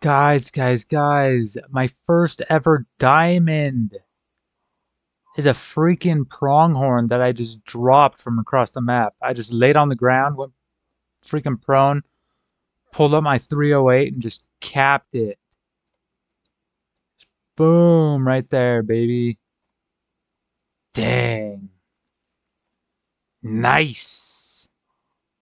Guys, my first ever diamond is a freaking pronghorn that I just dropped from across the map. I just laid on the ground, went freaking prone, pulled up my 308 and just capped it. Boom, right there, baby. Dang. Nice.